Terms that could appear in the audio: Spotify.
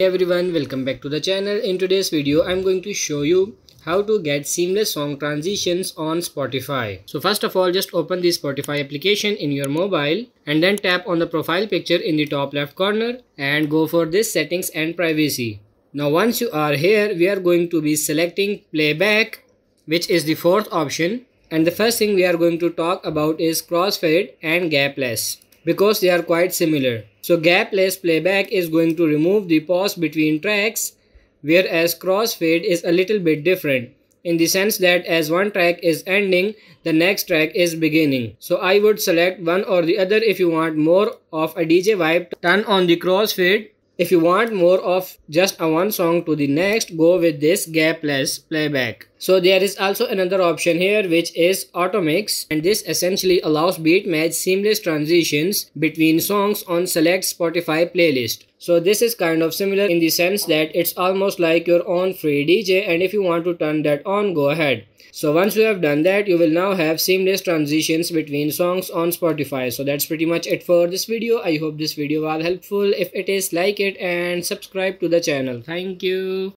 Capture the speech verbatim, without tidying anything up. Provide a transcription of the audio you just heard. Hey everyone, welcome back to the channel. In today's video I'm going to show you how to get seamless song transitions on Spotify. So first of all, just open the Spotify application in your mobile and then tap on the profile picture in the top left corner and go for this settings and privacy. Now once you are here, we are going to be selecting playback, which is the fourth option, and the first thing we are going to talk about is crossfade and gapless, because they are quite similar. So gapless playback is going to remove the pause between tracks, whereas crossfade is a little bit different in the sense that as one track is ending, the next track is beginning. So I would select one or the other. If you want more of a D J vibe, turn on the crossfade. If you want more of just a one song to the next, go with this gapless playback. So there is also another option here, which is automix, and this essentially allows beat match seamless transitions between songs on select Spotify playlist. So this is kind of similar in the sense that it's almost like your own free D J, and if you want to turn that on, go ahead. So once you have done that, you will now have seamless transitions between songs on Spotify. So that's pretty much it for this video. I hope this video was helpful. If it is, like it and subscribe to the channel. Thank you.